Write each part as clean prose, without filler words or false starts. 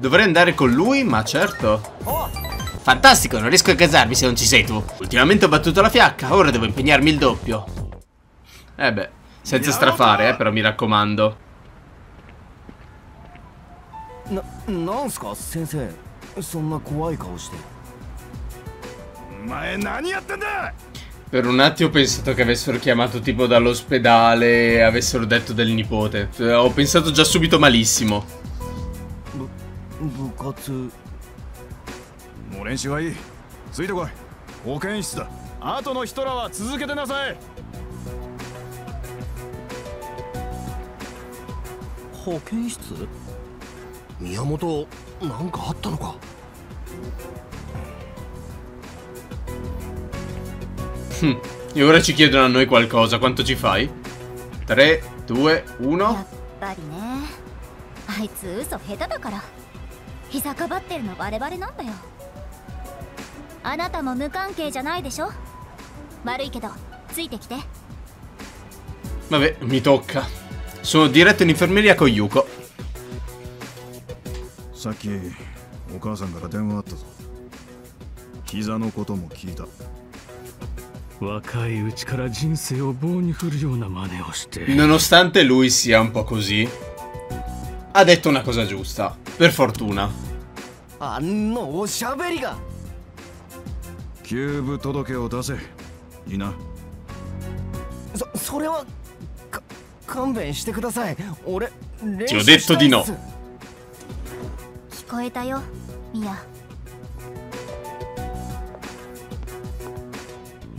Dovrei andare con lui, ma certo. Fantastico, non riesco a casarmi se non ci sei tu. Ultimamente ho battuto la fiacca, ora devo impegnarmi il doppio. Eh beh, senza strafare, però mi raccomando. Per un attimo ho pensato che avessero chiamato tipo dall'ospedale e avessero detto del nipote. Ho pensato già subito malissimo. Miyamoto, nanka atta no ka? E ora ci chiedono a noi qualcosa, quanto ci fai? 3, 2, 1. Vabbè, mi tocca. Sono diretto in infermeria con Yuko. Nonostante lui sia un po' così, ha detto una cosa giusta, per fortuna. Ti ho detto di no.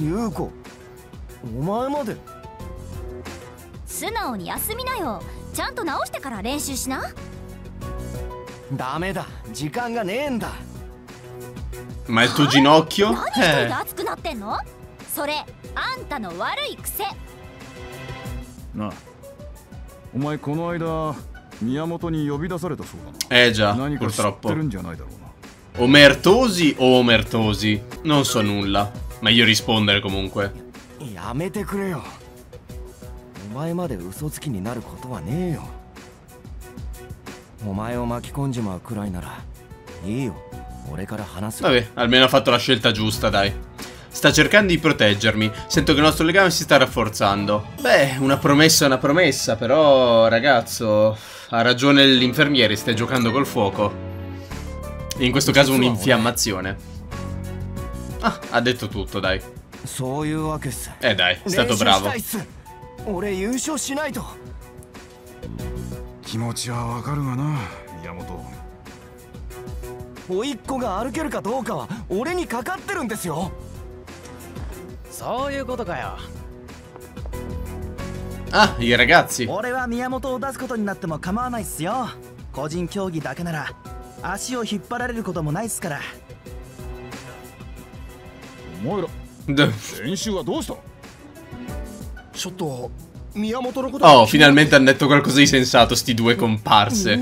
Yuko, omae made. Sunao ni yasumi na yo. Chanto naoshite kara renshuu shina. Dame da, jikan ga nee nda. Ma il tuo ginocchio? Nani atsuku natte no? Sore anta no warui kuse. Na. Omae kono aida Miyamoto ni yobidasareta sou da na. Eh già, purtroppo. Omertosi o omertosi? Non so nulla. Meglio rispondere comunque. Vabbè, almeno ha fatto la scelta giusta, dai. Sta cercando di proteggermi. Sento che il nostro legame si sta rafforzando. Beh, una promessa, però, ragazzo. Ha ragione l'infermiere, stai giocando col fuoco. In questo caso un'infiammazione. Ah, ha detto tutto, dai. Dai, è stato bravo. Ah, i ragazzi. Oh, finalmente hanno detto qualcosa di sensato, sti due comparse.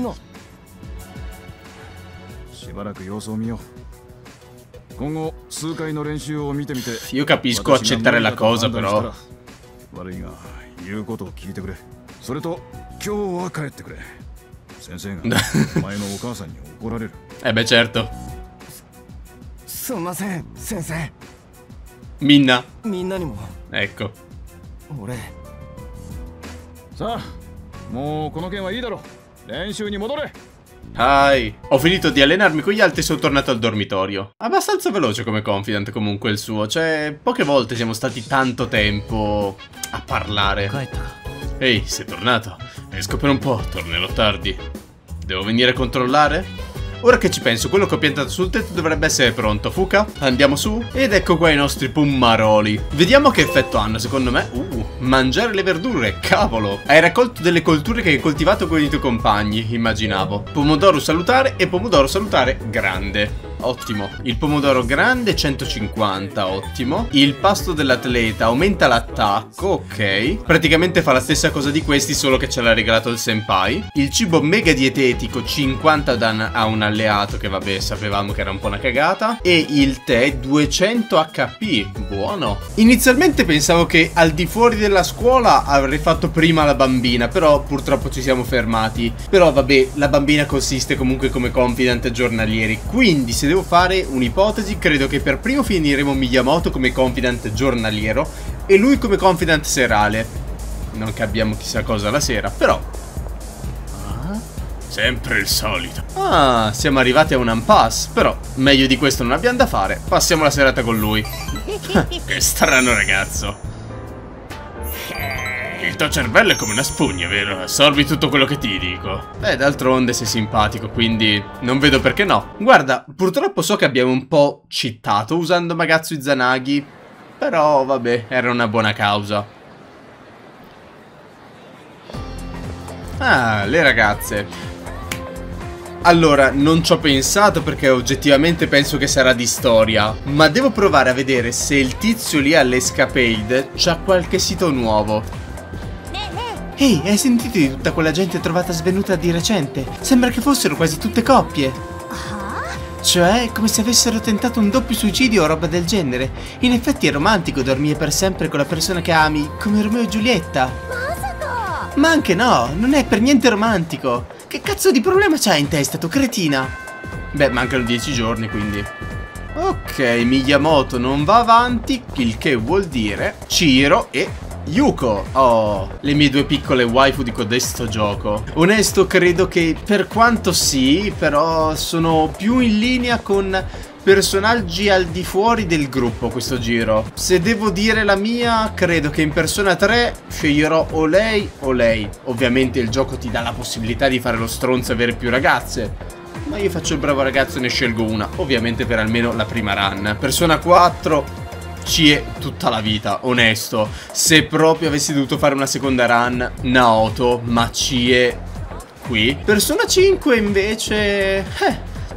Io capisco accettare la cosa, però. Eh beh, certo. Minna. Ecco. Hai. Ho finito di allenarmi con gli altri e sono tornato al dormitorio. Abbastanza veloce come confident comunque il suo. Cioè, poche volte siamo stati tanto tempo a parlare. Ehi, sei tornato. Esco per un po', tornerò tardi. Devo venire a controllare? Ora che ci penso, quello che ho piantato sul tetto dovrebbe essere pronto. Fuuka, andiamo su. Ed ecco qua i nostri pummaroli. Vediamo che effetto hanno, secondo me. Mangiare le verdure, cavolo. Hai raccolto delle colture che hai coltivato con i tuoi compagni, immaginavo. Pomodoro salutare e pomodoro salutare grande. ottimo. Il pomodoro grande 150, ottimo. Il pasto dell'atleta aumenta l'attacco, ok. Praticamente fa la stessa cosa di questi, solo che ce l'ha regalato il senpai. Il cibo mega dietetico 50 dan a un alleato, che vabbè, sapevamo che era un po' una cagata. E il tè 200 HP, buono. Inizialmente pensavo che al di fuori della scuola avrei fatto prima la bambina, però purtroppo ci siamo fermati. Però vabbè, la bambina consiste comunque come confident giornalieri, quindi se devo fare un'ipotesi credo che per primo finiremo Miyamoto come confident giornaliero e lui come confident serale. Non che abbiamo chissà cosa la sera, però sempre il solito. Ah, siamo arrivati a un impasse, però meglio di questo non abbiamo da fare. Passiamo la serata con lui. Che strano ragazzo. Il tuo cervello è come una spugna, vero? Assorbi tutto quello che ti dico. Beh, d'altronde sei simpatico, quindi non vedo perché no. Guarda, purtroppo so che abbiamo un po' cittato usando Magatsu Izanagi, però vabbè, era una buona causa. Ah, le ragazze. Allora, non ci ho pensato perché oggettivamente penso che sarà di storia, ma devo provare a vedere se il tizio lì all'escapade c'ha qualche sito nuovo. Ehi, hai sentito di tutta quella gente trovata svenuta di recente? Sembra che fossero quasi tutte coppie. Cioè, come se avessero tentato un doppio suicidio o roba del genere. In effetti è romantico dormire per sempre con la persona che ami, come Romeo e Giulietta. Ma anche no, non è per niente romantico. Che cazzo di problema c'hai in testa, tu cretina? Beh, mancano 10 giorni, quindi. Ok, Miyamoto non va avanti, il che vuol dire Ciro e Yuko. Oh, le mie due piccole waifu di codesto gioco. Onesto, credo che per quanto sì, però sono più in linea con personaggi al di fuori del gruppo questo giro. Se devo dire la mia, credo che in Persona 3 sceglierò o lei o lei. Ovviamente il gioco ti dà la possibilità di fare lo stronzo e avere più ragazze, ma io faccio il bravo ragazzo e ne scelgo una, ovviamente per almeno la prima run. Persona 4 ci è tutta la vita, onesto. Se proprio avessi dovuto fare una seconda run, Naoto, ma ci è qui. Persona 5 invece...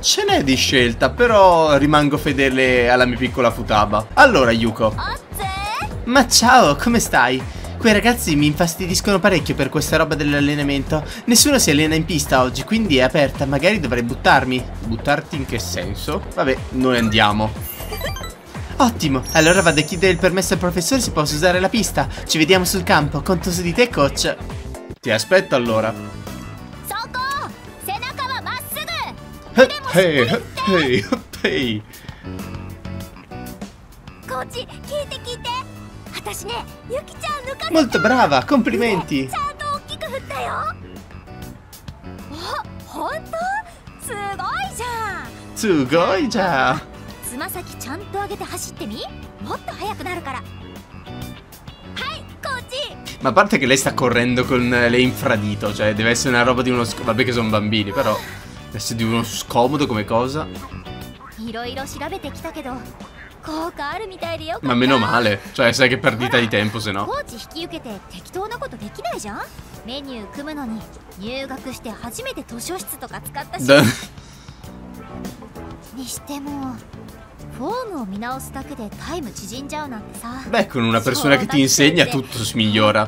ce n'è di scelta, però rimango fedele alla mia piccola Futaba. Allora, Yuko. Ma ciao, come stai? Quei ragazzi mi infastidiscono parecchio per questa roba dell'allenamento. Nessuno si allena in pista oggi, quindi è aperta. Magari dovrei buttarmi. Buttarti in che senso? Vabbè, noi andiamo. Ottimo, allora vado a chiedere il permesso al professore se posso usare la pista. Ci vediamo sul campo, conto su di te, coach. Ti aspetto allora. Hey. Molto brava, complimenti. Sugoi-ja. Ma a parte che lei sta correndo con le infradito, cioè deve essere una roba di uno... Vabbè che sono bambini, però... Essere di uno scomodo come cosa. Ma meno male. Cioè, sai che perdita di tempo, se no. Beh, con una persona che ti insegna tutto si migliora.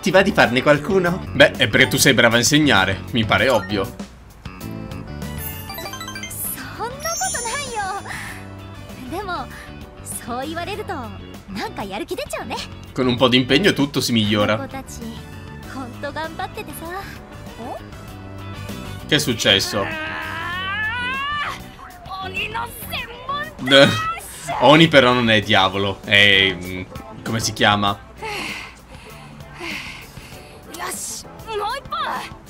Ti va di farne qualcuno? Beh, è perché tu sei brava a insegnare, mi pare ovvio. Con un po' di impegno tutto si migliora. Che è successo? Oni però non è diavolo, è... come si chiama?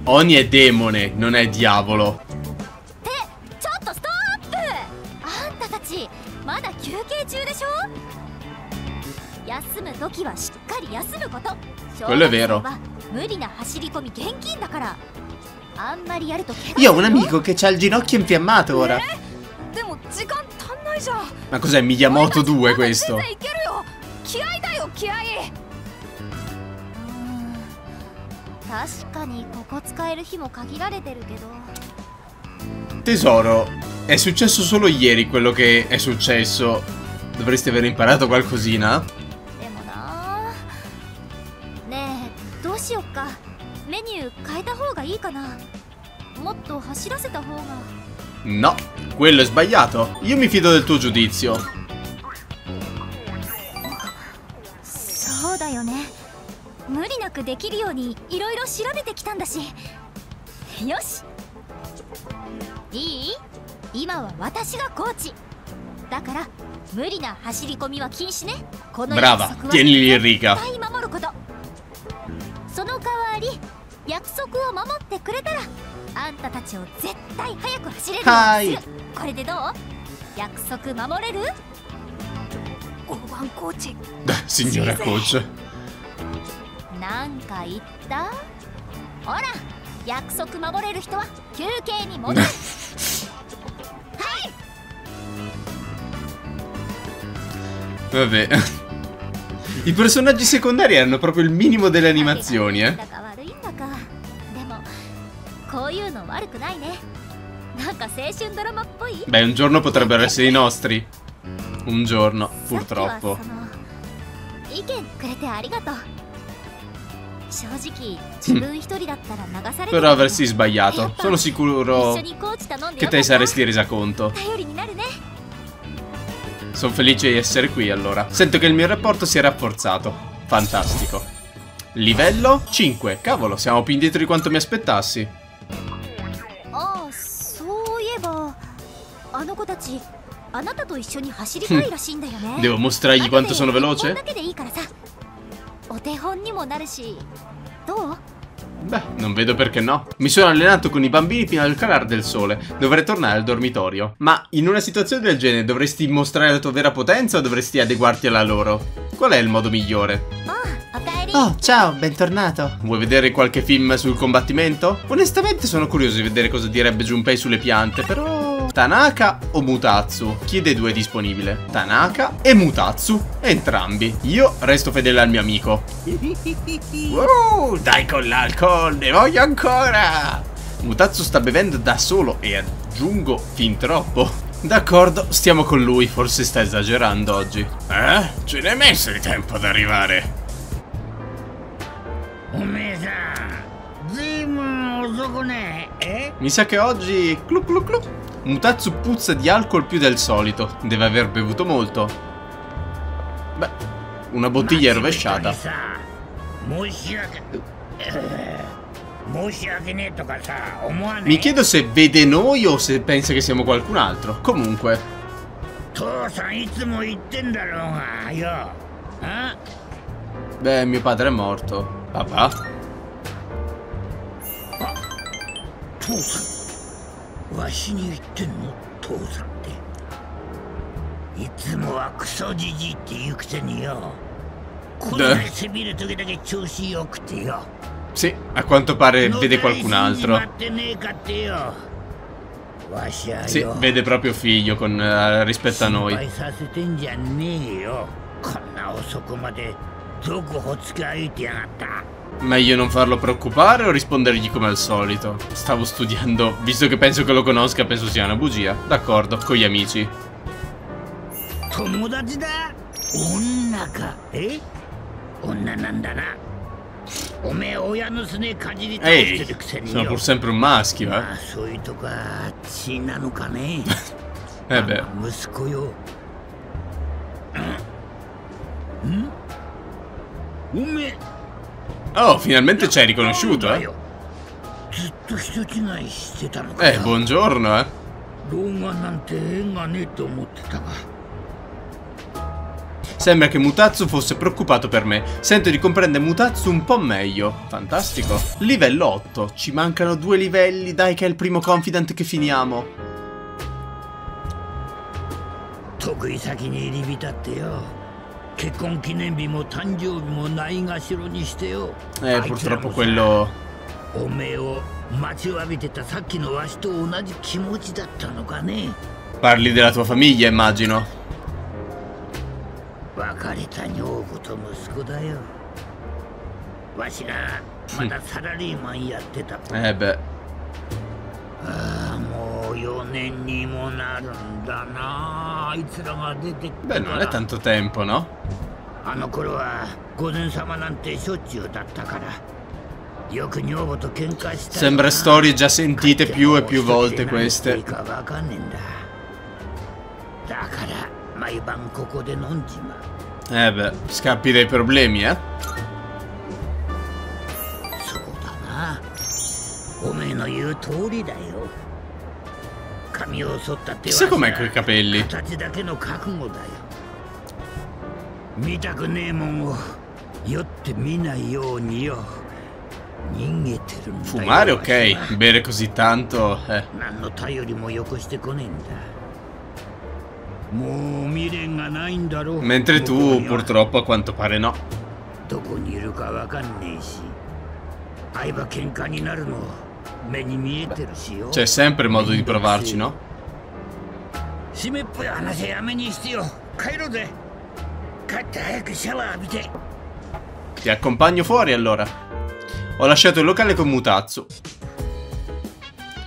Oni è demone, non è diavolo. Quello è vero. Io ho un amico che c'ha il ginocchio infiammato ora. Ma cos'è Miyamoto 2 questo? Tesoro, è successo solo ieri quello che è successo. Dovresti aver imparato qualcosina? No, quello è sbagliato. Io mi fido del tuo giudizio. Brava, tienili in riga. Hai. Signora coach. Vabbè. I personaggi secondari erano proprio il minimo delle animazioni, eh. Beh, un giorno potrebbero essere i nostri. Un giorno, purtroppo. Però aversi sbagliato. Sono sicuro che te saresti resa conto. Sono felice di essere qui allora. Sento che il mio rapporto si è rafforzato. Fantastico. Livello 5. Cavolo, siamo più indietro di quanto mi aspettassi. Devo mostrargli quanto sono veloce? Beh, non vedo perché no. Mi sono allenato con i bambini fino al calare del sole. Dovrei tornare al dormitorio. Ma in una situazione del genere dovresti mostrare la tua vera potenza o dovresti adeguarti alla loro? Qual è il modo migliore? Oh, ciao, bentornato. Vuoi vedere qualche film sul combattimento? Onestamente sono curioso di vedere cosa direbbe Junpei sulle piante, però... Tanaka o Mutatsu? Chi dei due è disponibile? Tanaka e Mutatsu, entrambi. Io resto fedele al mio amico. Dai con l'alcol, ne voglio ancora! Mutatsu sta bevendo da solo e aggiungo fin troppo. D'accordo, stiamo con lui, forse sta esagerando oggi. Eh? Ce n'è messo il tempo ad arrivare. Mi sa che oggi... Clu clu clu. Mutatsu puzza di alcol più del solito. Deve aver bevuto molto. Beh, una bottiglia rovesciata. Mi chiedo se vede noi o se pensa che siamo qualcun altro. Comunque. Beh, mio padre è morto. Papà? Sì, a quanto pare vede qualcun altro. Sì, vede proprio figlio con, rispetto a noi. Meglio non farlo preoccupare o rispondergli come al solito? Stavo studiando, visto che penso che lo conosca, penso sia una bugia. D'accordo, con gli amici. Ehi, sono pur sempre un maschio, eh? Eh beh. Oh, finalmente ci hai riconosciuto, eh? Buongiorno, eh? Sembra che Mutatsu fosse preoccupato per me. Sento di comprendere Mutatsu un po' meglio. Fantastico. Livello 8. Ci mancano 2 livelli, dai che è il primo confident che finiamo. Purtroppo quello... Parli della tua famiglia, immagino. Beh. Beh, non è tanto tempo, no? Sembra storie già sentite più e più volte queste. Beh, scappi dai problemi, eh? Chissà com'è quei capelli. Fumare, ok. Bere così tanto, mentre tu, purtroppo, a quanto pare no. C'è sempre modo di provarci, no? Ti accompagno fuori, allora. Ho lasciato il locale con Mutatsu.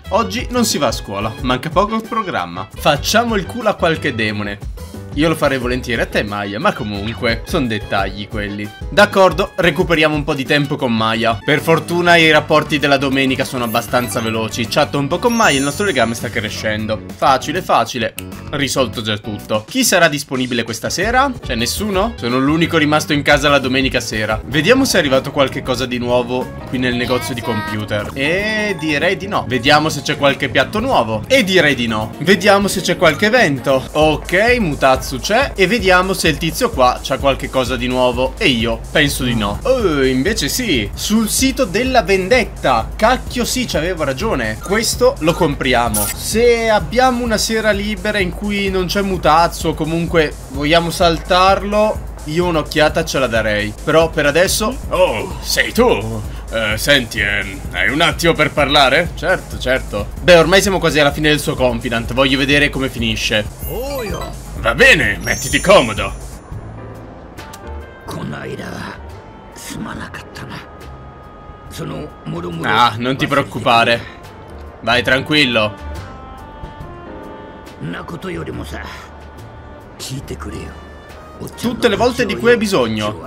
Oggi non si va a scuola, manca poco il programma. Facciamo il culo a qualche demone. Io lo farei volentieri a te, Maya, ma comunque, sono dettagli quelli. D'accordo, recuperiamo un po' di tempo con Maya. Per fortuna i rapporti della domenica sono abbastanza veloci. Chatto un po' con Maya, il nostro legame sta crescendo. Facile, facile. Risolto già tutto. Chi sarà disponibile questa sera? C'è nessuno? Sono l'unico rimasto in casa la domenica sera. Vediamo se è arrivato qualche cosa di nuovo qui nel negozio di computer. E direi di no. Vediamo se c'è qualche piatto nuovo. E direi di no. Vediamo se c'è qualche evento. Ok, mutato c'è, e vediamo se il tizio qua c'ha qualche cosa di nuovo. E io penso di no. Oh, invece sì. Sul sito della vendetta. Cacchio sì, c'avevo ragione. Questo lo compriamo. Se abbiamo una sera libera in cui non c'è Mutatsu o comunque vogliamo saltarlo, io un'occhiata ce la darei. Però per adesso... Oh, sei tu? Senti, hai un attimo per parlare? Certo, certo. Beh, ormai siamo quasi alla fine del suo confidant. Voglio vedere come finisce. Oh, io... Va bene, mettiti comodo. Ah, non ti preoccupare. Vai tranquillo. Tutte le volte di cui hai bisogno.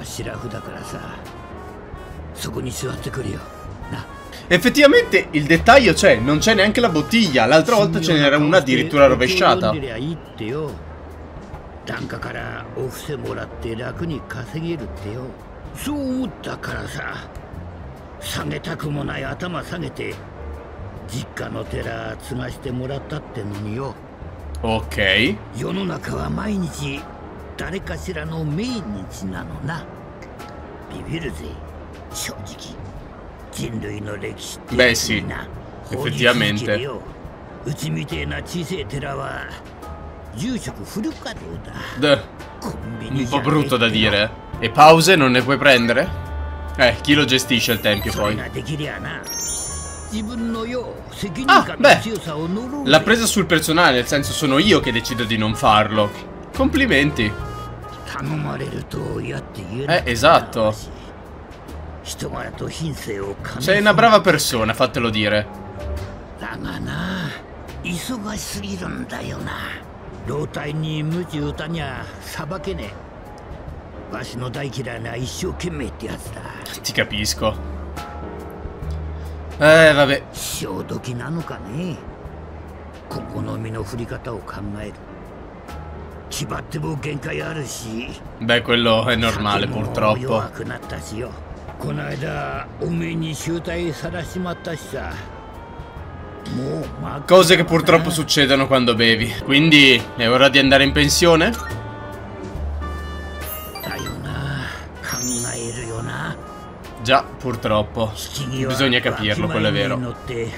Effettivamente il dettaglio c'è, non c'è neanche la bottiglia. L'altra volta ce n'era una addirittura rovesciata. Ok. Beh sì, effettivamente. Un po' brutto da dire. E pause non ne puoi prendere? Chi lo gestisce il tempio poi? Ah, beh, l'ha presa sul personale, nel senso sono io che decido di non farlo. Complimenti. Esatto. Sei una brava persona, fatelo dire. Ti capisco. Vabbè. Beh, quello è normale, purtroppo. Cose che purtroppo succedono quando bevi. Quindi è ora di andare in pensione? Già, purtroppo. Bisogna capirlo, quello è vero. Ok.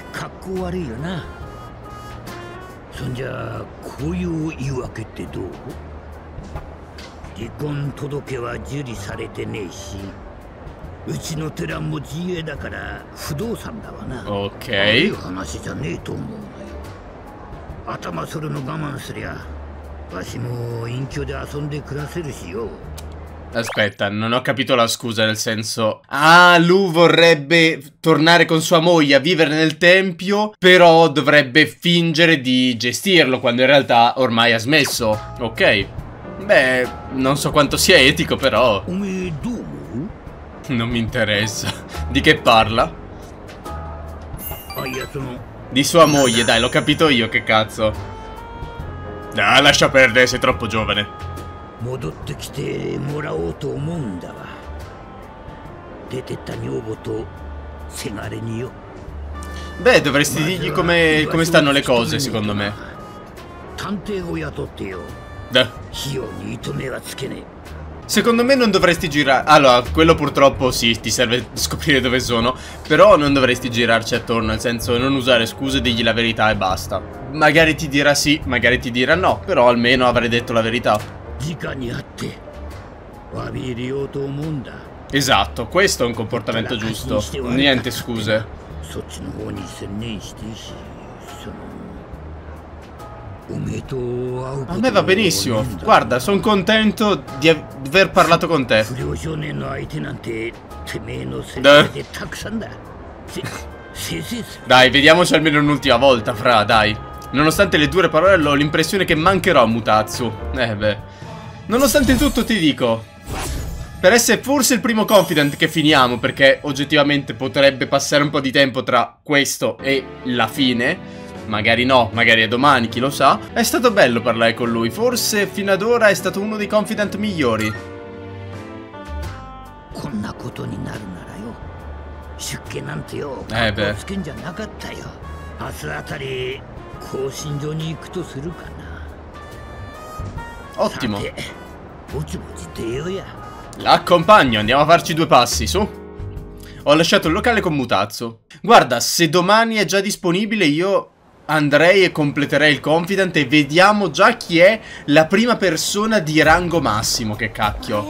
Aspetta, non ho capito la scusa, nel senso... Ah, lui vorrebbe tornare con sua moglie a vivere nel tempio, però dovrebbe fingere di gestirlo, quando in realtà ormai ha smesso. Ok. Beh, non so quanto sia etico, però... Non mi interessa. Di che parla? Di sua moglie, dai, l'ho capito io, che cazzo. Ah, lascia perdere, sei troppo giovane. Beh, dovresti dirgli come stanno le cose, secondo me. Secondo me non dovresti girare. Allora, quello purtroppo sì, ti serve scoprire dove sono. Però non dovresti girarci attorno, nel senso, non usare scuse, digli la verità e basta. Magari ti dirà sì, magari ti dirà no, però almeno avrai detto la verità. Esatto, questo è un comportamento giusto. Niente scuse. A me va benissimo. Guarda, sono contento di aver parlato con te. Dai, vediamoci almeno un'ultima volta, fra, dai. Nonostante le dure parole, ho l'impressione che mancherò a Mutatsu. Beh. Nonostante tutto ti dico, per essere forse il primo confident che finiamo, perché oggettivamente potrebbe passare un po' di tempo tra questo e la fine. Magari no, magari è domani, chi lo sa. È stato bello parlare con lui, forse fino ad ora è stato uno dei confident migliori. Beh. Ottimo. L'accompagno, andiamo a farci due passi, su. Ho lasciato il locale con Mutatsu. Guarda, se domani è già disponibile io andrei e completerei il confident e vediamo già chi è la prima persona di rango massimo, che cacchio.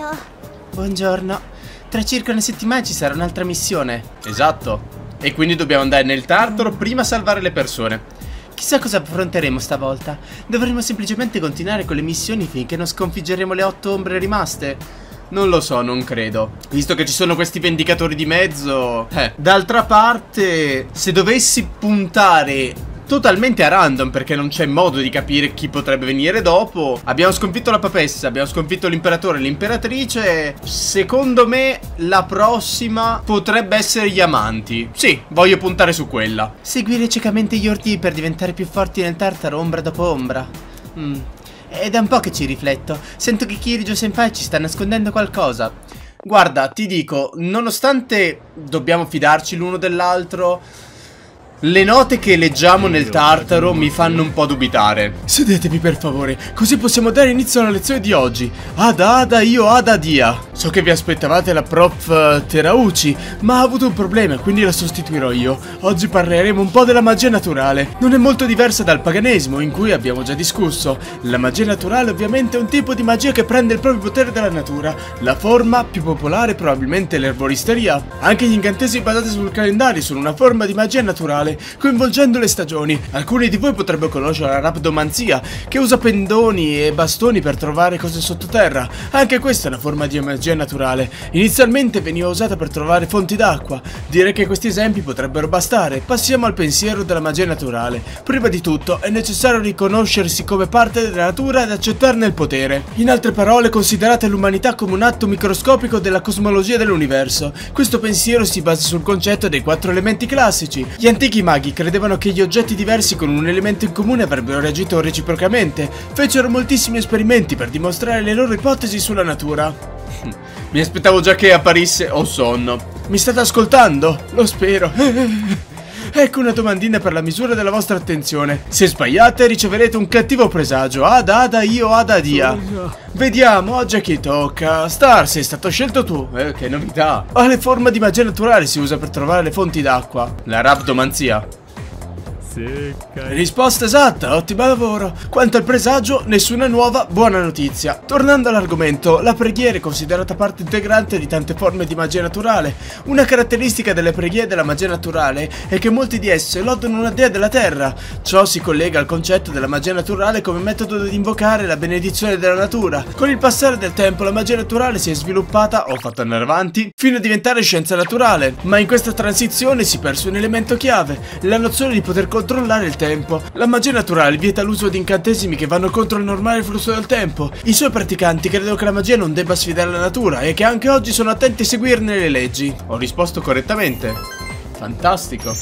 Buongiorno. Tra circa una settimana ci sarà un'altra missione. Esatto. E quindi dobbiamo andare nel Tartaro prima a salvare le persone. Chissà cosa affronteremo stavolta. Dovremmo semplicemente continuare con le missioni finché non sconfiggeremo le 8 ombre rimaste. Non lo so, non credo. Visto che ci sono questi vendicatori di mezzo. D'altra parte, se dovessi puntare totalmente a random, perché non c'è modo di capire chi potrebbe venire dopo. Abbiamo sconfitto la papessa, abbiamo sconfitto l'imperatore e l'imperatrice. Secondo me la prossima potrebbe essere gli amanti. Sì, voglio puntare su quella. Seguire ciecamente gli orti per diventare più forti nel Tartaro, ombra dopo ombra. È da un po' che ci rifletto. Sento che Kirijou senpai ci sta nascondendo qualcosa. Guarda, ti dico, nonostante dobbiamo fidarci l'uno dell'altro, le note che leggiamo nel Tartaro mi fanno un po' dubitare. Sedetevi per favore, così possiamo dare inizio alla lezione di oggi. Ada Ada io Ada Dia. So che vi aspettavate la prof Terauchi, ma ha avuto un problema, quindi la sostituirò io. Oggi parleremo un po' della magia naturale. Non è molto diversa dal paganesimo, in cui abbiamo già discusso. La magia naturale ovviamente è un tipo di magia che prende il proprio potere dalla natura. La forma più popolare è probabilmente l'erboristeria. Anche gli incantesimi basati sul calendario sono una forma di magia naturale, coinvolgendo le stagioni. Alcuni di voi potrebbero conoscere la rapdomanzia, che usa pendoni e bastoni per trovare cose sottoterra. Anche questa è una forma di magia naturale. Inizialmente veniva usata per trovare fonti d'acqua. Direi che questi esempi potrebbero bastare. Passiamo al pensiero della magia naturale. Prima di tutto è necessario riconoscersi come parte della natura ed accettarne il potere. In altre parole, considerate l'umanità come un atto microscopico della cosmologia dell'universo. Questo pensiero si basa sul concetto dei 4 elementi classici. Gli antichi i maghi credevano che gli oggetti diversi con un elemento in comune avrebbero reagito reciprocamente. Fecero moltissimi esperimenti per dimostrare le loro ipotesi sulla natura. Mi aspettavo già che apparisse ho sonno. Mi state ascoltando? Lo spero. Ecco una domandina per la misura della vostra attenzione. Se sbagliate riceverete un cattivo presagio. Ada Ada io Ada Dia. Vediamo, oggi a chi tocca. Star, sei stato scelto tu. Che novità. Quale forma di magia naturale si usa per trovare le fonti d'acqua? La rapdomanzia. secca. Risposta esatta, ottimo lavoro. Quanto al presagio, nessuna nuova buona notizia. Tornando all'argomento, la preghiera è considerata parte integrante di tante forme di magia naturale. Una caratteristica delle preghiere della magia naturale è che molti di esse lodano una dea della terra. Ciò si collega al concetto della magia naturale come metodo di invocare la benedizione della natura. Con il passare del tempo la magia naturale si è sviluppata, o fatta andare avanti, fino a diventare scienza naturale. Ma in questa transizione si perse un elemento chiave, la nozione di poter controllare il tempo. La magia naturale vieta l'uso di incantesimi che vanno contro il normale flusso del tempo. I suoi praticanti credono che la magia non debba sfidare la natura e che anche oggi sono attenti a seguirne le leggi. Ho risposto correttamente. Fantastico.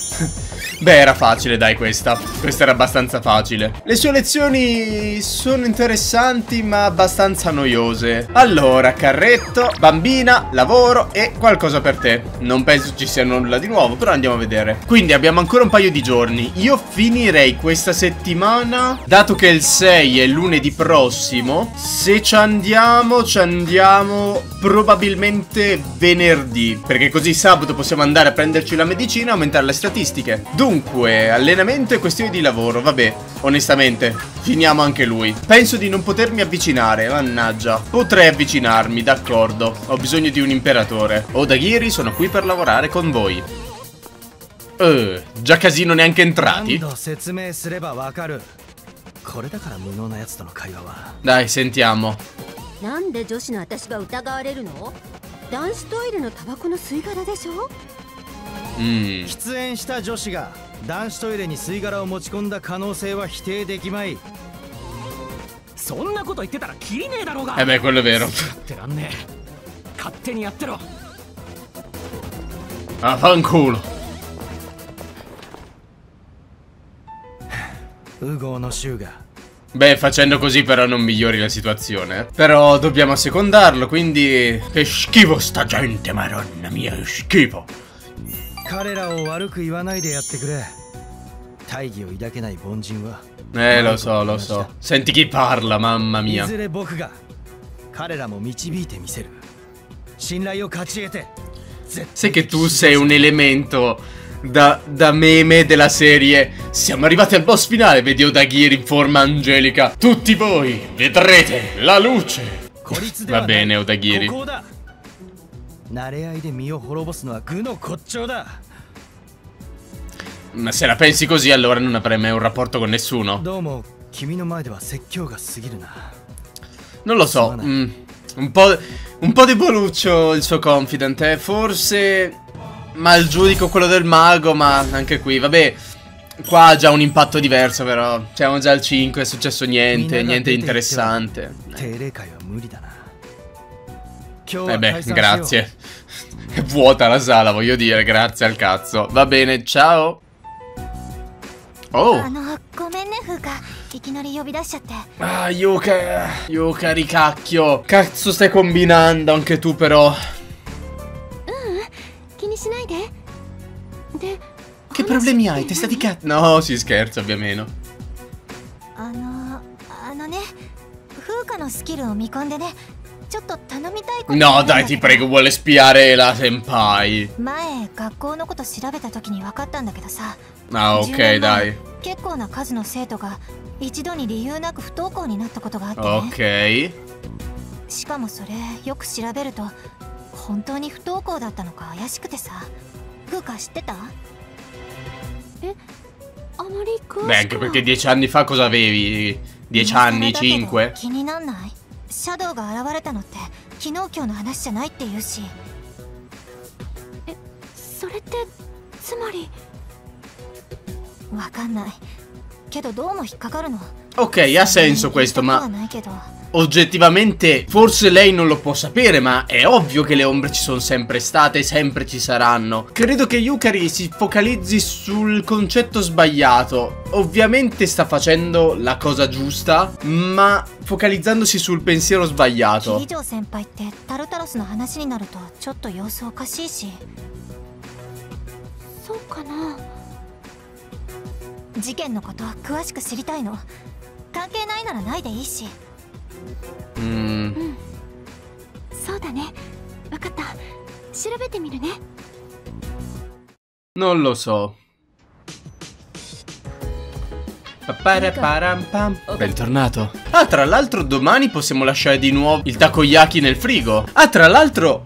Beh, era facile, dai, questa. Questa era abbastanza facile. Le sue lezioni sono interessanti ma abbastanza noiose. Allora, carretto, bambina, lavoro e qualcosa per te. Non penso ci sia nulla di nuovo, però andiamo a vedere. Quindi abbiamo ancora un paio di giorni. Io finirei questa settimana, dato che il 6 è lunedì prossimo. Se ci andiamo probabilmente venerdì, perché così sabato possiamo andare a prenderci la medicina e aumentare le statistiche. Dunque, allenamento e questioni di lavoro, vabbè, onestamente, finiamo anche lui. Penso di non potermi avvicinare, mannaggia. Potrei avvicinarmi, d'accordo, ho bisogno di un imperatore. Odagiri, sono qui per lavorare con voi. Già casino neanche entrati? Dai, sentiamo. Beh, quello è vero. Ah, fanculo. Beh, facendo così però non migliori la situazione. Però dobbiamo assecondarlo, quindi... Che schifo sta gente, maronna mia, che schifo. Lo so, lo so. Senti chi parla, mamma mia. Sai che tu sei un elemento da meme della serie. Siamo arrivati al boss finale, vedi Odagiri in forma angelica. Tutti voi vedrete la luce. Va bene, Odagiri. Ma se la pensi così, allora non avrei mai un rapporto con nessuno. Non lo so. Un po' deboluccio il suo confident, forse. Mal giudico quello del mago, ma anche qui, vabbè. Qua ha già un impatto diverso, però. Siamo già al 5, è successo niente. Niente di interessante. Eh beh, grazie. È vuota la sala, voglio dire, grazie al cazzo. Va bene, ciao. Oh. Ah, Yukari, cacchio. Cazzo stai combinando anche tu, però. Che problemi hai, testa di cazzo? No, si scherza, ovviamente. No, dai, ti prego, vuole spiare la senpai. Ah, ok, dai. Ok. Beh, anche perché 10 anni fa cosa avevi? 10 anni, 5? Ok, ha senso questo, ma oggettivamente forse lei non lo può sapere, ma è ovvio che le ombre ci sono sempre state e sempre ci saranno. Credo che Yukari si focalizzi sul concetto sbagliato. Ovviamente sta facendo la cosa giusta, ma focalizzandosi sul pensiero sbagliato. Non lo so. Bentornato. Ah, tra l'altro domani possiamo lasciare di nuovo il takoyaki nel frigo. Ah, tra l'altro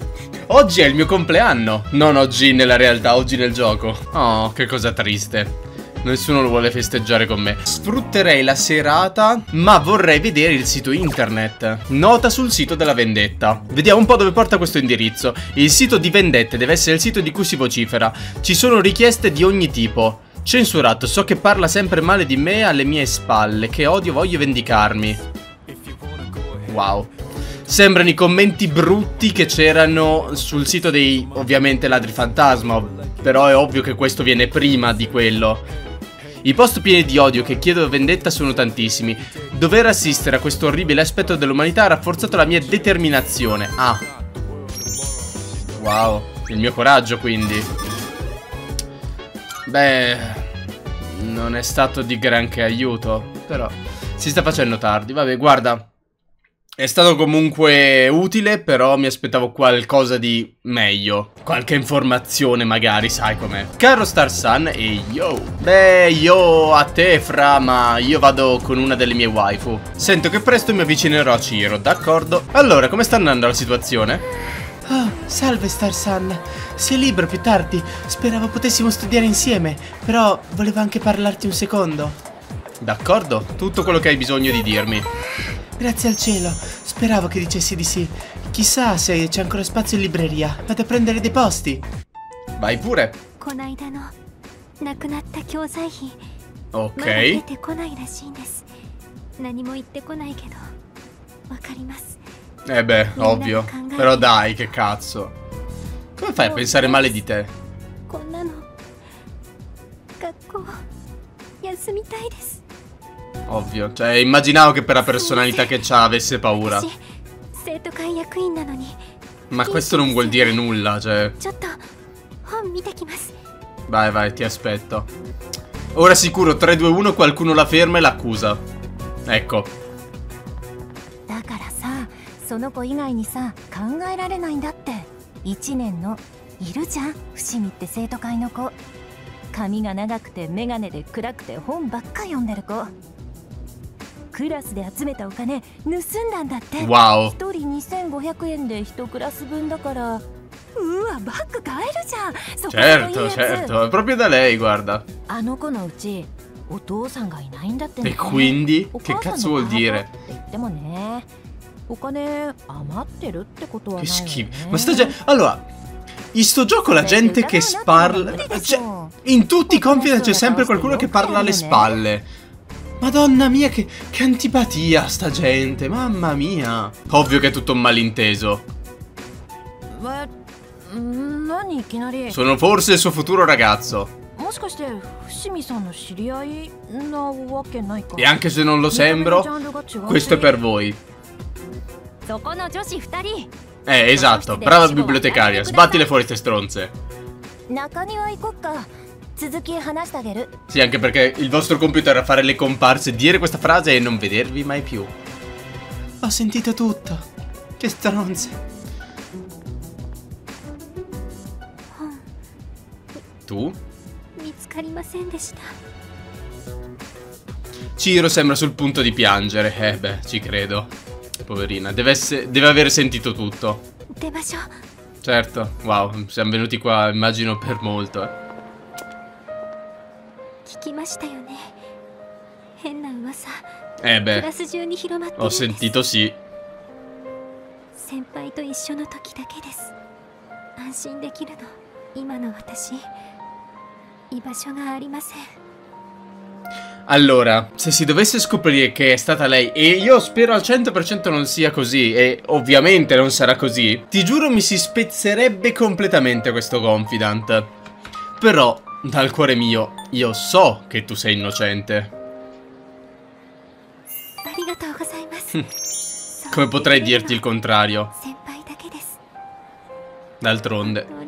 oggi è il mio compleanno. Non oggi nella realtà, oggi nel gioco. Oh, che cosa triste. Nessuno lo vuole festeggiare con me. Sfrutterei la serata, ma vorrei vedere il sito internet. Nota sul sito della vendetta. Vediamo un po' dove porta questo indirizzo. Il sito di vendette deve essere il sito di cui si vocifera. Ci sono richieste di ogni tipo. Censurato, so che parla sempre male di me alle mie spalle. Che odio, voglio vendicarmi. Wow. Sembrano i commenti brutti che c'erano sul sito dei, ovviamente, ladri fantasma. Però è ovvio che questo viene prima di quello. I post pieni di odio che chiedo vendetta sono tantissimi. Dover assistere a questo orribile aspetto dell'umanità ha rafforzato la mia determinazione. Ah. Wow. Il mio coraggio, quindi. Beh, non è stato di granché aiuto. Però si sta facendo tardi. Vabbè, guarda, è stato comunque utile, però mi aspettavo qualcosa di meglio. Qualche informazione magari, sai com'è. Caro Star Sun e yo. Beh, yo a te, fra, ma io vado con una delle mie waifu. Sento che presto mi avvicinerò a Ciro, d'accordo? Allora, come sta andando la situazione? Oh, salve Star Sun. Sei libero più tardi? Speravo potessimo studiare insieme, però volevo anche parlarti un secondo. D'accordo, tutto quello che hai bisogno di dirmi. Grazie al cielo, speravo che dicessi di sì. Chissà se c'è ancora spazio in libreria. Vado a prendere dei posti. Vai pure. Ok. Eh beh, ovvio. Però dai, che cazzo. Come fai a pensare male di te? Ovvio, cioè immaginavo che per la personalità che c'ha avesse paura. Ma questo non vuol dire nulla, cioè. Vai, vai, ti aspetto. Ora sicuro 3-2-1 qualcuno la ferma e l'accusa. Ecco. Wow. Certo, certo, è proprio da lei, guarda. E quindi? Che cazzo vuol dire? Che schifo. Ma sta già... Allora, in sto gioco la gente che sparla... Cioè, in tutti i confident c'è sempre qualcuno che parla alle spalle. Madonna mia, che antipatia sta gente, mamma mia. Ovvio che è tutto un malinteso. Sono forse il suo futuro ragazzo. E anche se non lo sembro, questo è per voi. Esatto, brava bibliotecaria, sbattile fuori ste stronze. Sì, anche perché il vostro compito era fare le comparse, dire questa frase e non vedervi mai più. Ho sentito tutto. Che stronze. Tu? Ciro sembra sul punto di piangere. Beh, ci credo. Poverina, deve aver sentito tutto. Certo, wow, siamo venuti qua, immagino, per molto, beh, ho sentito sì. Allora, se si dovesse scoprire che è stata lei, e io spero al 100% non sia così, e ovviamente non sarà così, ti giuro mi si spezzerebbe completamente questo confidant. Però, dal cuore mio, io so che tu sei innocente. Come potrei dirti il contrario? D'altronde. Adesso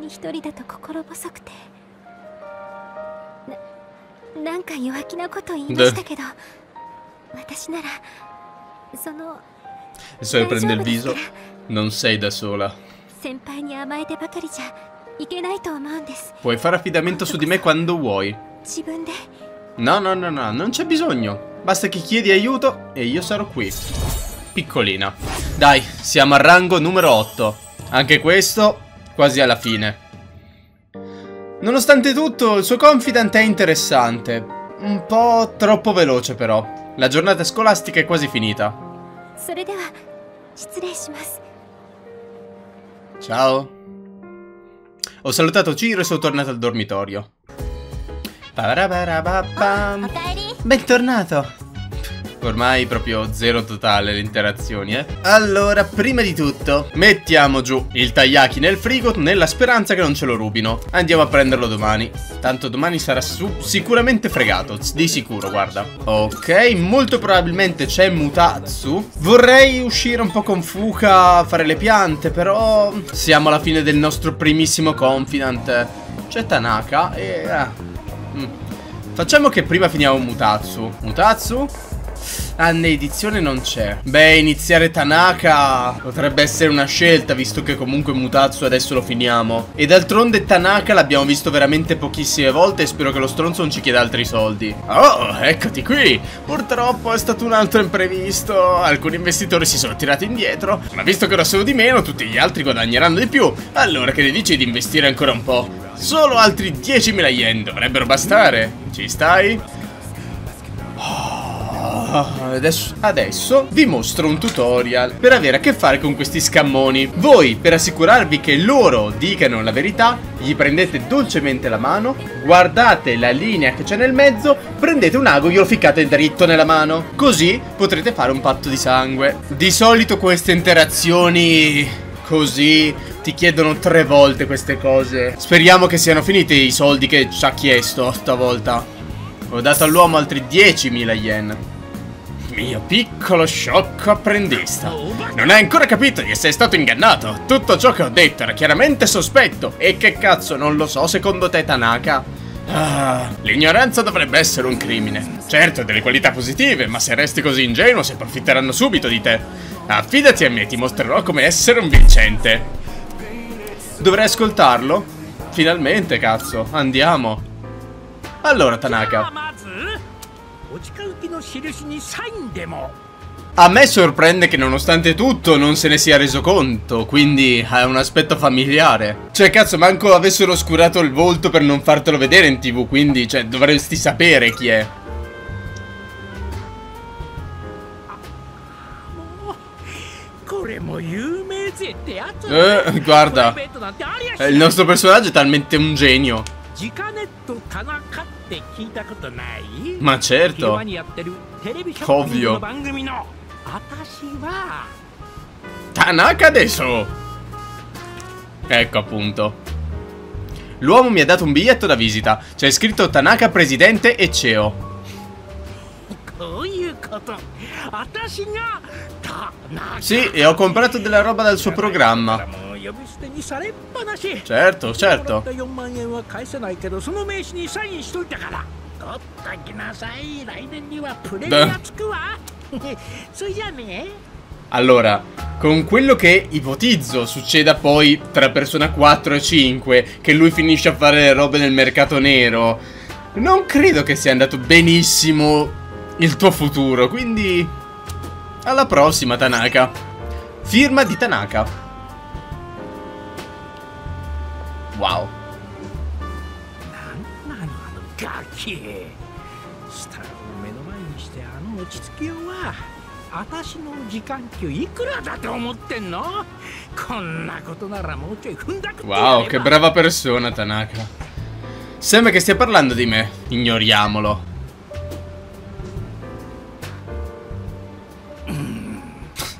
mi prende il viso. Non sei da sola. Puoi fare affidamento su di me quando vuoi. No, non c'è bisogno. Basta che chiedi aiuto e io sarò qui. Piccolina. Dai, siamo al rango numero 8. Anche questo quasi alla fine. Nonostante tutto, il suo confidant è interessante. Un po' troppo veloce però. La giornata scolastica è quasi finita. Ciao. Ho salutato Ciro e sono tornato al dormitorio. Bentornato. Ormai proprio zero totale le interazioni, eh? Allora, prima di tutto, mettiamo giù il tagliaki nel frigo nella speranza che non ce lo rubino. Andiamo a prenderlo domani. Tanto domani sarà sicuramente fregato, di sicuro, guarda. Ok, molto probabilmente c'è Mutatsu. Vorrei uscire un po' con Fuuka, fare le piante, però siamo alla fine del nostro primissimo confidant. C'è Tanaka e... Facciamo che prima finiamo Mutatsu. Mutatsu? Ah, né edizione non c'è. Beh, iniziare Tanaka potrebbe essere una scelta, visto che comunque Mutatsu adesso lo finiamo. E d'altronde Tanaka l'abbiamo visto veramente pochissime volte e spero che lo stronzo non ci chieda altri soldi. Oh, eccoti qui. Purtroppo è stato un altro imprevisto. Alcuni investitori si sono tirati indietro, ma visto che ora sono di meno, tutti gli altri guadagneranno di più. Allora, che ne dici di investire ancora un po'? Solo altri 10.000 yen dovrebbero bastare. Ci stai? Adesso vi mostro un tutorial per avere a che fare con questi scammoni. Voi, per assicurarvi che loro dicano la verità, gli prendete dolcemente la mano, guardate la linea che c'è nel mezzo, prendete un ago e glielo ficcate dritto nella mano. Così potrete fare un patto di sangue. Di solito queste interazioni così ti chiedono 3 volte queste cose. Speriamo che siano finiti i soldi che ci ha chiesto stavolta. Ho dato all'uomo altri 10.000 yen. Mio piccolo sciocco apprendista, non hai ancora capito di essere stato ingannato. Tutto ciò che ho detto era chiaramente sospetto. E che cazzo non lo so secondo te, Tanaka? L'ignoranza dovrebbe essere un crimine. Certo, delle qualità positive, ma se resti così ingenuo si approfitteranno subito di te. Affidati a me, ti mostrerò come essere un vincente. Dovrei ascoltarlo? Finalmente, cazzo, andiamo. Allora, Tanaka, a me sorprende che nonostante tutto non se ne sia reso conto, quindi ha un aspetto familiare. Cioè, cazzo, manco avessero oscurato il volto per non fartelo vedere in TV, quindi, cioè, dovresti sapere chi è. Guarda, il nostro personaggio è talmente un genio. Ma certo, ovvio. Tanaka adesso. Ecco appunto. L'uomo mi ha dato un biglietto da visita. C'è scritto Tanaka presidente e CEO. Sì, e ho comprato della roba dal suo programma. Certo, certo. Allora, con quello che ipotizzo succeda poi tra persona 4 e 5, che lui finisce a fare le robe nel mercato nero, non credo che sia andato benissimo il tuo futuro, quindi alla prossima, Tanaka. Firma di Tanaka. Wow. Wow, che brava persona, Tanaka. Sembra che stia parlando di me. Ignoriamolo.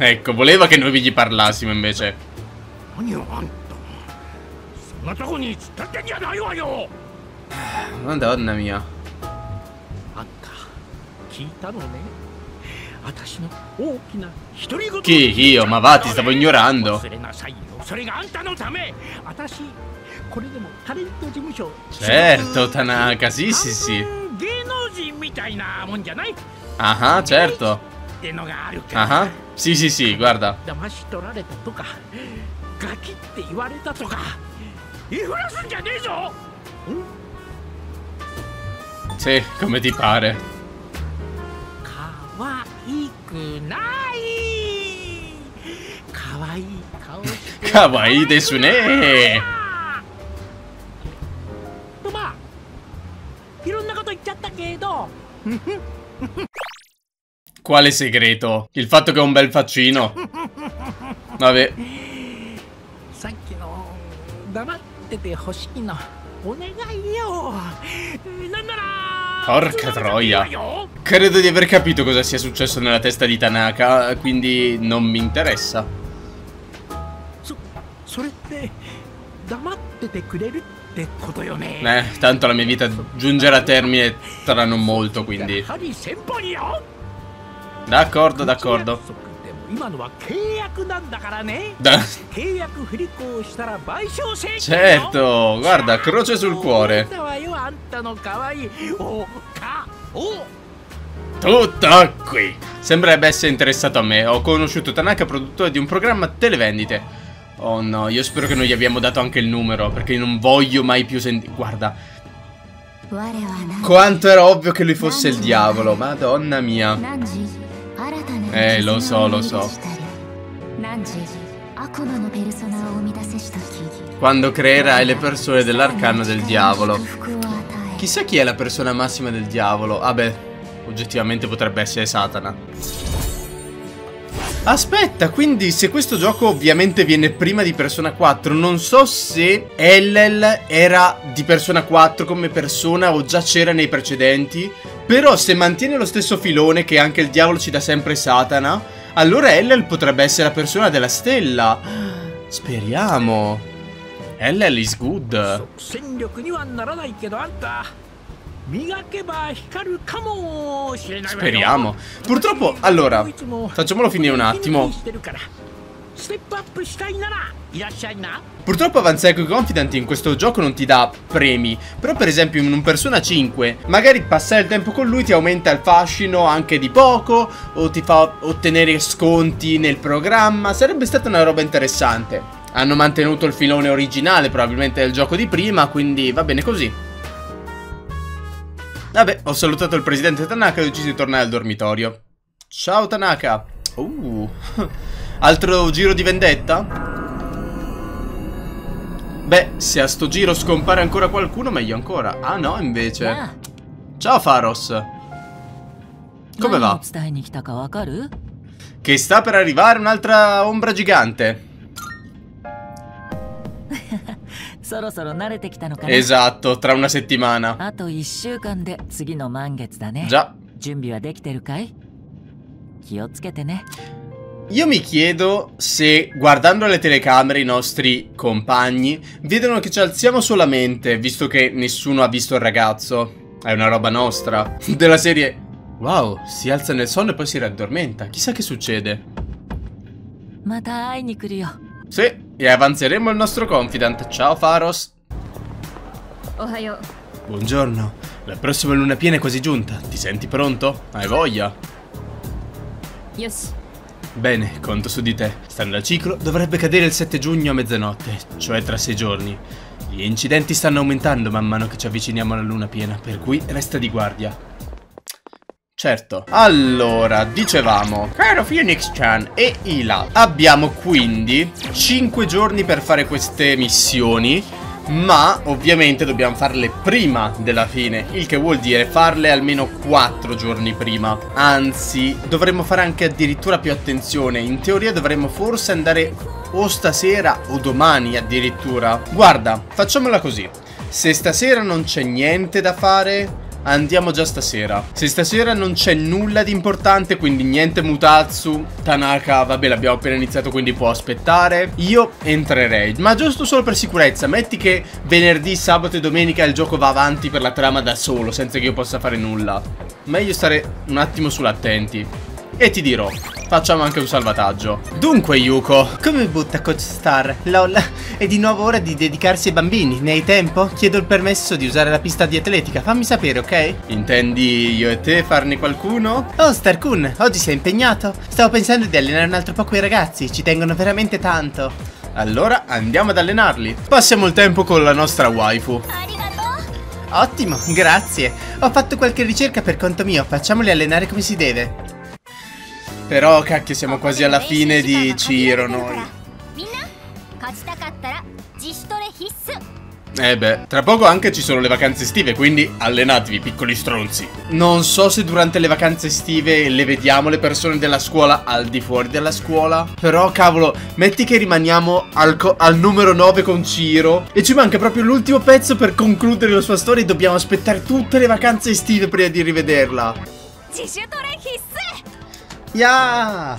Ecco, voleva che noi gli parlassimo invece. Madonna mia. Chi? Io? Ma va, ti stavo ignorando. Certo, Tanaka, sì. Ah, certo. Ah, sì, guarda. Sì, come ti pare. Kawaii desu ne. Quale segreto? Il fatto che ho un bel faccino? Vabbè. Porca troia. Credo di aver capito cosa sia successo nella testa di Tanaka, quindi non mi interessa. Tanto la mia vita giungerà a termine tra non molto, quindi. D'accordo, d'accordo. Certo, guarda, croce sul cuore. Tutto qui. Sembrerebbe essere interessato a me. Ho conosciuto Tanaka, produttore di un programma televendite. Oh no, io spero che non gli abbiamo dato anche il numero, perché non voglio mai più sentire. Guarda. Quanto era ovvio che lui fosse il diavolo, madonna mia. Lo so, lo so. Quando creerai le persone dell'arcano del diavolo. Chissà chi è la persona massima del diavolo. Vabbè, oggettivamente potrebbe essere Satana. Aspetta, quindi se questo gioco ovviamente viene prima di Persona 4, non so se Ellel era di Persona 4 come persona o già c'era nei precedenti, però se mantiene lo stesso filone che anche il diavolo ci dà sempre Satana, allora Ellel potrebbe essere la persona della stella. Speriamo. Ellel is good. Speriamo. Purtroppo, allora, facciamolo finire un attimo. Purtroppo Avanza Eco Confident in questo gioco non ti dà premi. Però per esempio in un Persona 5 magari passare il tempo con lui ti aumenta il fascino anche di poco, o ti fa ottenere sconti nel programma. Sarebbe stata una roba interessante. Hanno mantenuto il filone originale probabilmente del gioco di prima, quindi va bene così. Vabbè, ho salutato il presidente Tanaka e ho deciso di tornare al dormitorio. Ciao Tanaka. Altro giro di vendetta? Beh, se a sto giro scompare ancora qualcuno, meglio ancora. Ah no, invece. Ciao Pharos. Come va? Che sta per arrivare un'altra ombra gigante. Esatto, tra una settimana. Già. Io mi chiedo se, guardando le telecamere, i nostri compagni vedono che ci alziamo solamente, visto che nessuno ha visto il ragazzo. È una roba nostra. Della serie, wow, si alza nel sonno e poi si raddormenta. Chissà che succede. Sì. E avanzeremo il nostro confident. Ciao Pharos. Buongiorno. La prossima luna piena è quasi giunta. Ti senti pronto? Hai voglia? Yes. Bene, conto su di te. Stando al ciclo, dovrebbe cadere il 7 giugno a mezzanotte, cioè tra 6 giorni. Gli incidenti stanno aumentando man mano che ci avviciniamo alla luna piena, per cui resta di guardia. Certo. Allora, dicevamo, caro Phoenix-chan e Ila, abbiamo quindi 5 giorni per fare queste missioni, ma ovviamente dobbiamo farle prima della fine, il che vuol dire farle almeno 4 giorni prima. Anzi, dovremmo fare anche addirittura più attenzione. In teoria dovremmo forse andare o stasera o domani addirittura. Guarda, facciamola così. Se stasera non c'è niente da fare, andiamo già stasera. Se stasera non c'è nulla di importante, quindi niente Mutatsu, Tanaka, vabbè, l'abbiamo appena iniziato, quindi può aspettare. Io entrerei, ma giusto solo per sicurezza. Metti che venerdì, sabato e domenica il gioco va avanti per la trama da solo, senza che io possa fare nulla. Meglio stare un attimo sull'attenti. E ti dirò, facciamo anche un salvataggio. Dunque Yuko, come butta Coach Star? Lol, è di nuovo ora di dedicarsi ai bambini. Ne hai tempo? Chiedo il permesso di usare la pista di atletica, fammi sapere, ok? Intendi io e te farne qualcuno? Oh Star-kun, oggi sei impegnato? Stavo pensando di allenare un altro po' quei ragazzi, ci tengono veramente tanto. Allora andiamo ad allenarli. Passiamo il tempo con la nostra waifu. Ottimo, grazie. Ho fatto qualche ricerca per conto mio, facciamoli allenare come si deve. Però cacchio, siamo quasi alla fine di Ciro noi. Eh beh, tra poco anche ci sono le vacanze estive, quindi allenatevi piccoli stronzi. Non so se durante le vacanze estive le vediamo le persone della scuola al di fuori della scuola. Però cavolo, metti che rimaniamo al numero 9 con Ciro e ci manca proprio l'ultimo pezzo per concludere la sua storia e dobbiamo aspettare tutte le vacanze estive prima di rivederla. Yeah!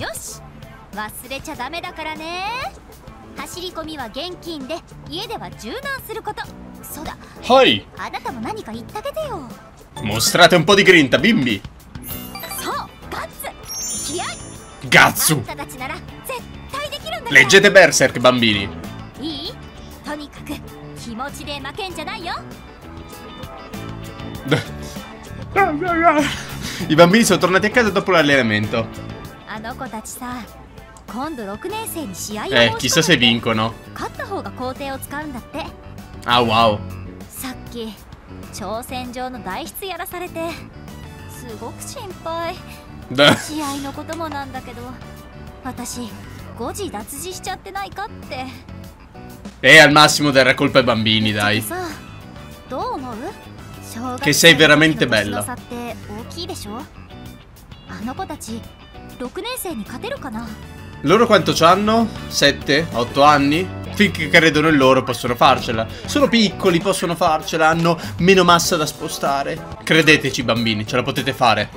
Hoi! Mostrate un po' di grinta, bimbi! Gatsu! Leggete Berserk, bambini! I bambini sono tornati a casa dopo l'allenamento. Chissà se vincono. Ah, wow. Al massimo darà colpa ai bambini, dai. Che sei veramente bello. Loro quanto c'hanno? 7? 8 anni? Finché credono in loro possono farcela. Sono piccoli, possono farcela, hanno meno massa da spostare. Credeteci bambini, ce la potete fare.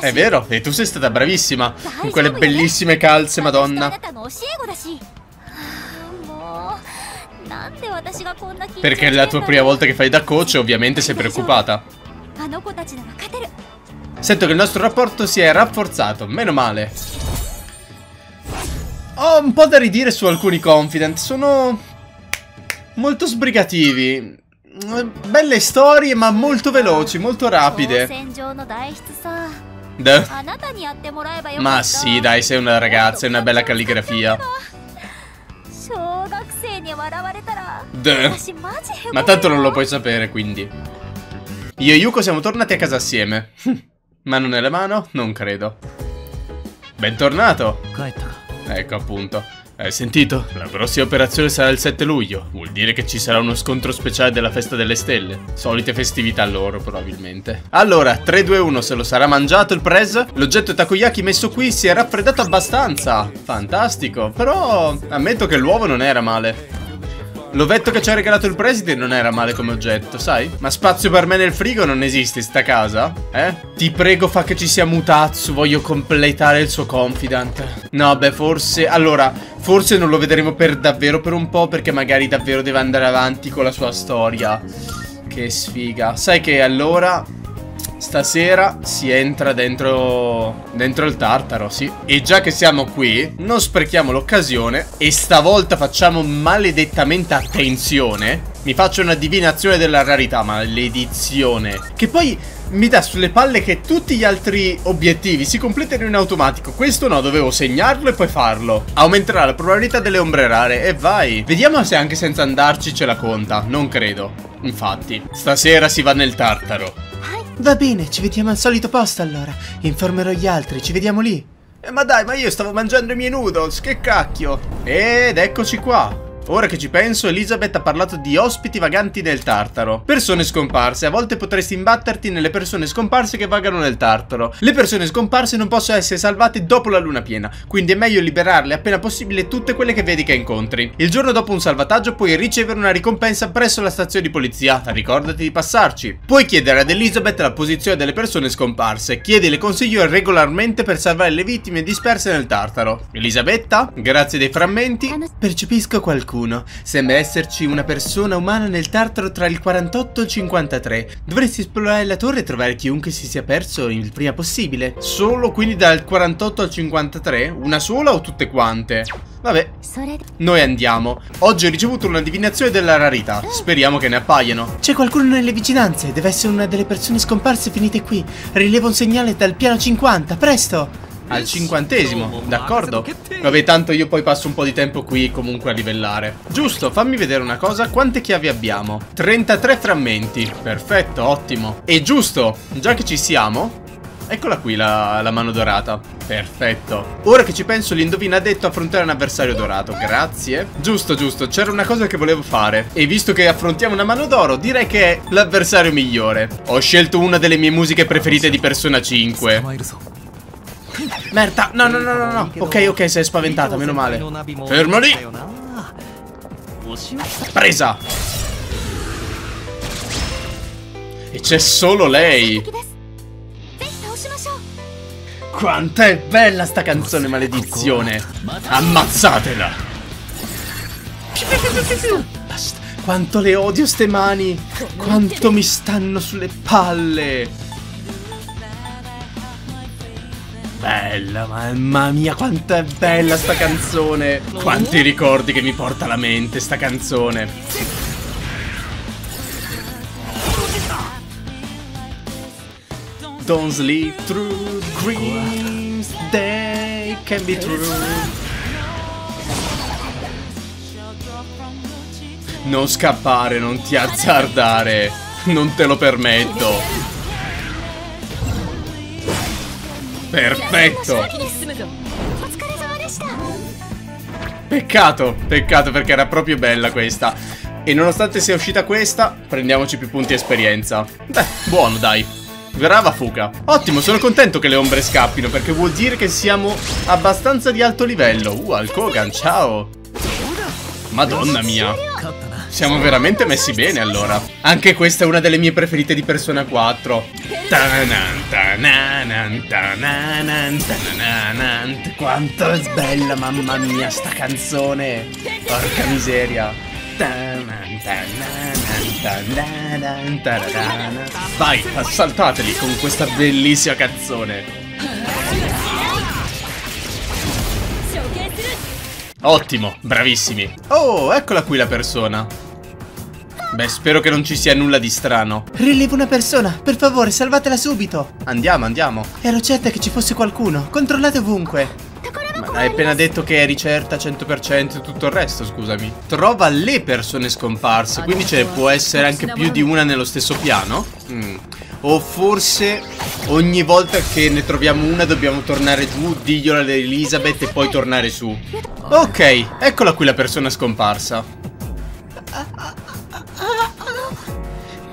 È vero, e tu sei stata bravissima. Con quelle bellissime calze, madonna. Perché è la tua prima volta che fai da coach, ovviamente sei preoccupata. Sento che il nostro rapporto si è rafforzato, meno male. Ho un po' da ridire su alcuni confident, sono molto sbrigativi. Belle storie ma molto veloci, molto rapide. Ma sì, dai, sei una ragazza, hai una bella calligrafia. Ma tanto non lo puoi sapere, quindi. Io e Yuko siamo tornati a casa assieme. Mano nella mano? Non credo. Bentornato. Ecco appunto. Hai sentito? La prossima operazione sarà il 7 luglio. Vuol dire che ci sarà uno scontro speciale della festa delle stelle. Solite festività loro probabilmente. Allora, 3-2-1, se lo sarà mangiato il prez? L'oggetto takoyaki messo qui si è raffreddato abbastanza. Fantastico, però ammetto che l'uovo non era male. L'ovetto che ci ha regalato il preside non era male come oggetto, sai? Ma spazio per me nel frigo non esiste, sta casa? Eh? Ti prego, fa che ci sia Mutatsu, voglio completare il suo confidant. No, beh, forse... Allora, forse non lo vedremo per davvero per un po', perché magari davvero deve andare avanti con la sua storia. Che sfiga. Sai che allora... Stasera si entra dentro il Tartaro, sì. E già che siamo qui, non sprechiamo l'occasione. E stavolta facciamo maledettamente attenzione. Mi faccio una divinazione della rarità, maledizione. Che poi mi dà sulle palle che tutti gli altri obiettivi si completano in automatico. Questo no, dovevo segnarlo e poi farlo. Aumenterà la probabilità delle ombre rare e vai. Vediamo se anche senza andarci ce la conta. Non credo. Infatti, stasera si va nel Tartaro. Va bene, ci vediamo al solito posto allora. Informerò gli altri, ci vediamo lì. Ma dai, ma io stavo mangiando i miei noodles, che cacchio. Ed eccoci qua. Ora che ci penso, Elizabeth ha parlato di ospiti vaganti nel Tartaro. Persone scomparse, a volte potresti imbatterti nelle persone scomparse che vagano nel Tartaro. Le persone scomparse non possono essere salvate dopo la luna piena, quindi è meglio liberarle appena possibile tutte quelle che vedi che incontri. Il giorno dopo un salvataggio puoi ricevere una ricompensa presso la stazione di polizia, ricordati di passarci. Puoi chiedere ad Elizabeth la posizione delle persone scomparse, chiedile consiglio regolarmente per salvare le vittime disperse nel Tartaro. Elisabetta, grazie dei frammenti, percepisco qualcosa. Sembra esserci una persona umana nel Tartaro tra il 48 e il 53. Dovresti esplorare la torre e trovare chiunque si sia perso il prima possibile. Solo quindi dal 48 al 53? Una sola o tutte quante? Vabbè, noi andiamo. Oggi ho ricevuto una divinazione della rarità. Speriamo che ne appaiano. C'è qualcuno nelle vicinanze. Deve essere una delle persone scomparse finite qui. Rilevo un segnale dal piano 50, presto. al 50°, d'accordo? Vabbè, tanto io poi passo un po' di tempo qui comunque a livellare. Giusto, fammi vedere una cosa, quante chiavi abbiamo? 33 frammenti, perfetto, ottimo. E giusto, già che ci siamo, eccola qui la mano dorata. Perfetto. Ora che ci penso, l'indovina ha detto affrontare un avversario dorato. Grazie. Giusto, giusto. C'era una cosa che volevo fare. E visto che affrontiamo una mano d'oro, direi che è l'avversario migliore. Ho scelto una delle mie musiche preferite di Persona 5. Merda. No, no, no, no, no. Ok, ok, sei spaventata, meno male. Fermo lì. Presa. E c'è solo lei. Quant'è bella sta canzone, maledizione! Ammazzatela! Basta. Quanto le odio ste mani! Quanto mi stanno sulle palle! Bella, mamma mia, quanto è bella sta canzone! Quanti ricordi che mi porta alla mente sta canzone! Don't sleep through dreams, they can be true. Non scappare, non ti azzardare, non te lo permetto. Perfetto. Peccato, peccato perché era proprio bella questa. E nonostante sia uscita questa, prendiamoci più punti esperienza. Beh, buono dai. Brava Fuuka. Ottimo, sono contento che le ombre scappino, perché vuol dire che siamo abbastanza di alto livello. Al Kogan, ciao. Madonna mia. Siamo veramente messi bene allora. Anche questa è una delle mie preferite di Persona 4. Quanto è bella, mamma mia, sta canzone. Porca miseria. Vai, assaltateli con questa bellissima canzone. Ottimo, bravissimi. Oh, eccola qui la persona. Beh, spero che non ci sia nulla di strano. Rilevo una persona, per favore, salvatela subito. Andiamo, andiamo. Ero certa che ci fosse qualcuno, controllate ovunque. Ma hai appena detto che è ricerca 100% e tutto il resto, scusami. Trova le persone scomparse, quindi ce ne può essere anche più di una nello stesso piano? O forse ogni volta che ne troviamo una dobbiamo tornare giù, diglielo ad Elizabeth e poi tornare su. Ok, eccola qui la persona scomparsa.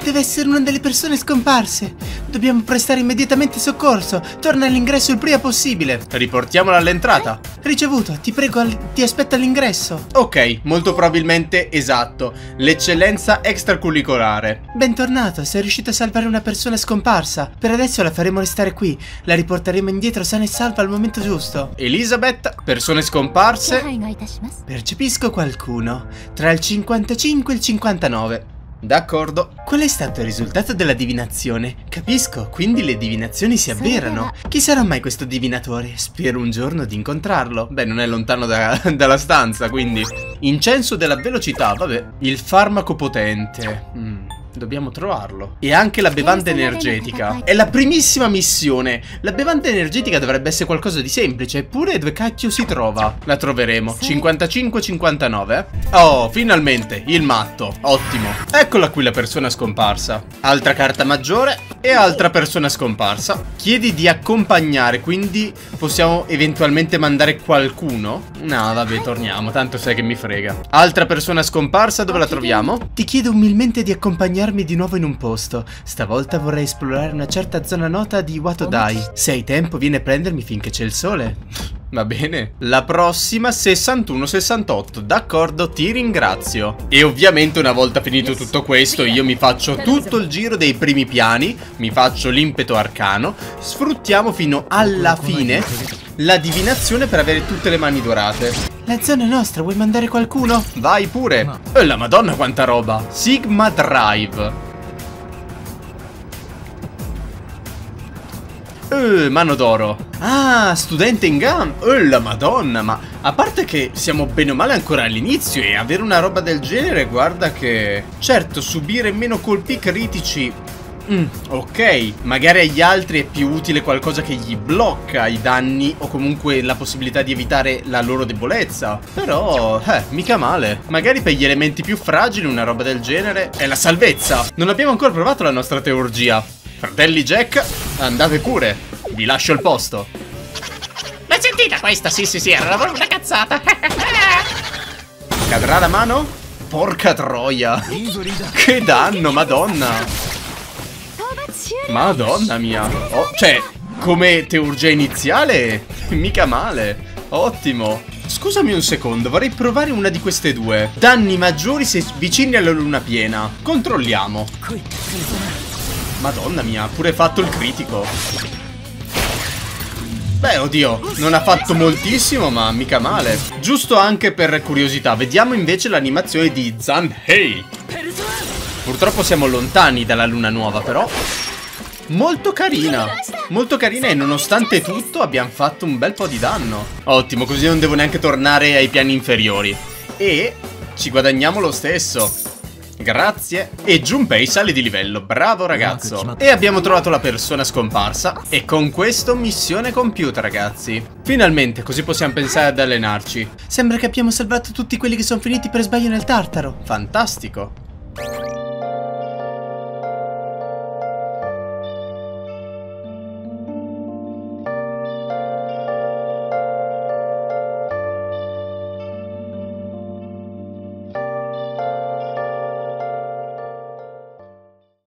Deve essere una delle persone scomparse. Dobbiamo prestare immediatamente soccorso. Torna all'ingresso il prima possibile. Riportiamola all'entrata. Ricevuto, ti prego, ti aspetta all'ingresso. Ok, molto probabilmente esatto. L'eccellenza extracurricolare. Bentornato, sei riuscito a salvare una persona scomparsa. Per adesso la faremo restare qui. La riporteremo indietro sana e salva al momento giusto. Elizabeth, persone scomparse. Percepisco qualcuno tra il 55 e il 59. D'accordo. Qual è stato il risultato della divinazione? Capisco, quindi le divinazioni si avverano. Chi sarà mai questo divinatore? Spero un giorno di incontrarlo. Beh, non è lontano dalla stanza, quindi. Incenso della velocità, vabbè. Il farmaco potente. Dobbiamo trovarlo. E anche la bevanda energetica. È la primissima missione. La bevanda energetica dovrebbe essere qualcosa di semplice. Eppure dove cacchio si trova? La troveremo. 55-59. Oh, finalmente. Il matto. Ottimo. Eccola qui la persona scomparsa. Altra carta maggiore e altra persona scomparsa. Chiedi di accompagnare, quindi possiamo eventualmente mandare qualcuno? No, vabbè, torniamo. Tanto sai che mi frega. Altra persona scomparsa, dove la troviamo? Ti chiedo umilmente di accompagnare di nuovo in un posto. Stavolta vorrei esplorare una certa zona nota di Watodai. Se hai tempo vieni a prendermi finché c'è il sole. Va bene. La prossima 61-68. D'accordo, ti ringrazio. E ovviamente una volta finito tutto questo io mi faccio tutto il giro dei primi piani. Mi faccio l'impeto arcano. Sfruttiamo fino alla fine la divinazione per avere tutte le mani dorate. La zona è nostra, vuoi mandare qualcuno? Vai pure. No. Oh, la madonna quanta roba. Sigma Drive. Mano d'oro. Ah, studente in gam. Oh, la madonna, ma a parte che siamo bene o male ancora all'inizio e avere una roba del genere, guarda che... Certo, subire meno colpi critici Ok, magari agli altri è più utile qualcosa che gli blocca i danni o comunque la possibilità di evitare la loro debolezza. Però, mica male. Magari per gli elementi più fragili una roba del genere è la salvezza. Non abbiamo ancora provato la nostra teurgia. Fratelli Jack, andate pure. Vi lascio il posto. L'hai sentita questa? Sì, era una cazzata. Cadrà la mano? Porca troia. Che danno, madonna. Madonna mia, cioè, come teurgia iniziale, mica male, ottimo. Scusami un secondo, vorrei provare una di queste due. Danni maggiori se vicini alla luna piena. Controlliamo. Madonna mia, ha pure fatto il critico. Beh, oddio, non ha fatto moltissimo, ma mica male. Giusto anche per curiosità, vediamo invece l'animazione di Junpei. Purtroppo siamo lontani dalla luna nuova, però... molto carina e nonostante tutto abbiamo fatto un bel po' di danno. Ottimo, così non devo neanche tornare ai piani inferiori. E ci guadagniamo lo stesso. Grazie. E Junpei sale di livello, bravo ragazzo. E abbiamo trovato la persona scomparsa. E con questo missione compiuta, ragazzi. Finalmente, così possiamo pensare ad allenarci. Sembra che abbiamo salvato tutti quelli che sono finiti per sbaglio nel Tartaro. Fantastico.